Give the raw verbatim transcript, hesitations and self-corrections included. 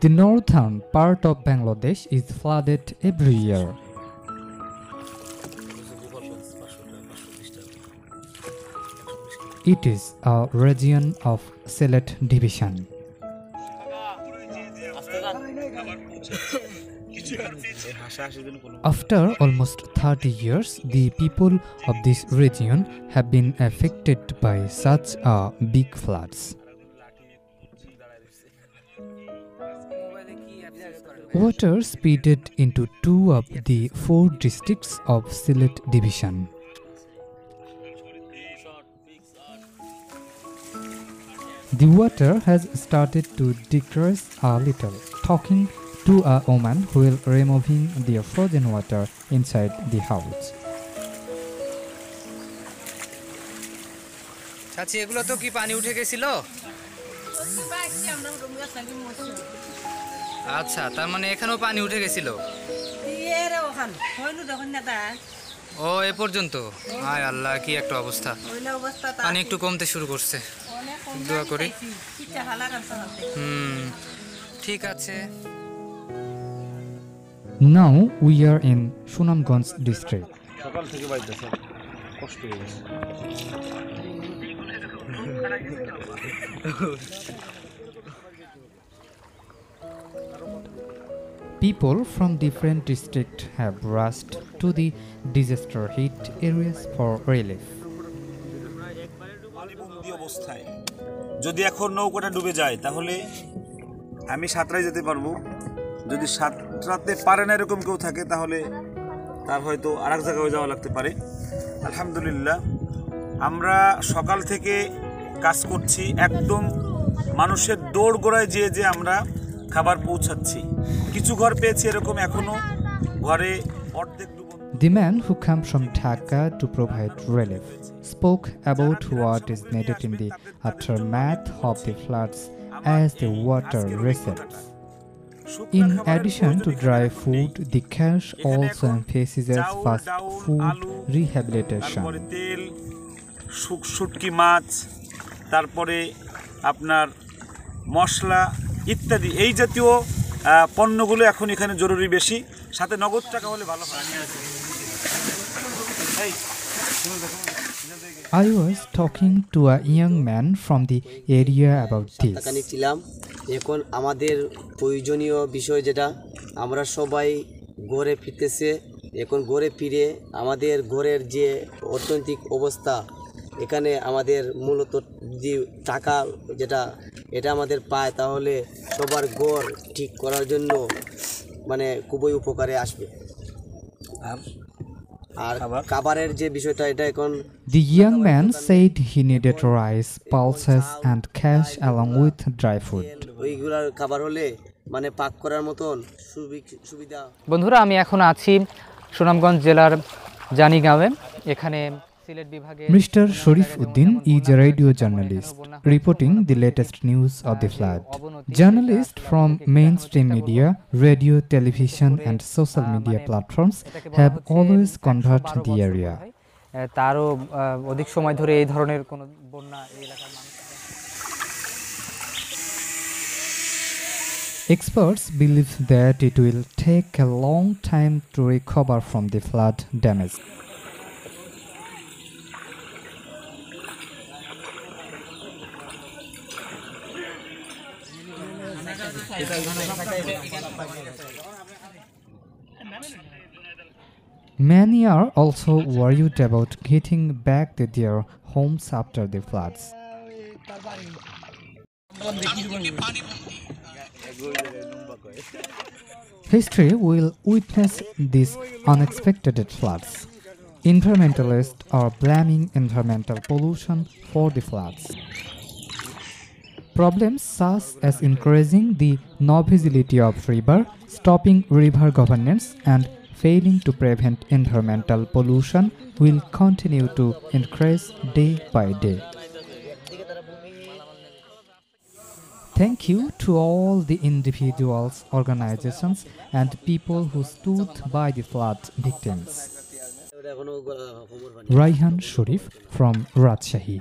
The northern part of Bangladesh is flooded every year. It is a region of Sylhet division. After almost thirty years, the people of this region have been affected by such a big floods. Water speeded into two of the four districts of Sylhet division. The water has started to decrease a little. Talking to a woman while removing the frozen water inside the house. Now we are in Shunamganj district. People from different districts have rushed to the disaster hit areas for relief. আমি সাতরাই যেতে পারবো যদি সাতরাতে পারে না এরকম কেউ থাকে তাহলে তার হয়তো আরেক জায়গায় যাওয়া লাগতে পারে আলহামদুলিল্লাহ আমরা সকাল থেকে কাজ করছি একদম মানুষের দৌড় গোড়ায় যে যে আমরা খাবার পৌঁছাচ্ছি কিছু ঘর পেয়েছি এরকম এখনো ঘরে অর্ধেক The man who came from Dhaka to provide relief spoke about what is needed in the aftermath of the floods as the water recedes. In addition to dry food, the cash also emphasizes fast food rehabilitation. শুটকি মাছ তারপরে আপনার মশলা ইত্যাদি এই জাতীয় পণ্যগুলো এখন এখানে জরুরি বেশি সাথে নগদ টাকা হলে ভালো হয় I was talking to a young man from the area about this. এখন আমাদের প্রয়োজনীয় বিষয় যেটা আমরা সবাই ঘরে ফিরতেছে এখন ঘরে ফিরে আমাদের ঘরের যে অর্থনৈতিক অবস্থা এখানে আমাদের মূলত যে টাকা যেটা এটা আমাদের পায় তাহলে সবার ঘর ঠিক করার জন্য মানে খুবই উপকারে আসবে আর আর খাবারের যে বিষয়টা এটা এখন The young man said he needed rice, pulses and cash along with dry food. এইগুলার খাবার হলে মানে পাক করার মতন সুবিধা বন্ধুরা আমি এখন আছি সুনামগঞ্জ জেলার জানিগাঁওয়ে এখানে Mr. Sharif Uddin is a radio journalist, reporting the latest news of the flood. Journalists from mainstream media, radio, television and social media platforms have always covered the area. Experts believe that it will take a long time to recover from the flood damage. Many are also worried about getting back to their homes after the floods. History will witness these unexpected floods. Environmentalists are blaming environmental pollution for the floods. Problems such as increasing the novisability of river, stopping river governance, and failing to prevent environmental pollution will continue to increase day by day. Thank you to all the individuals, organizations, and people who stood by the flood victims. Rayhan Sharif from Rajshahi.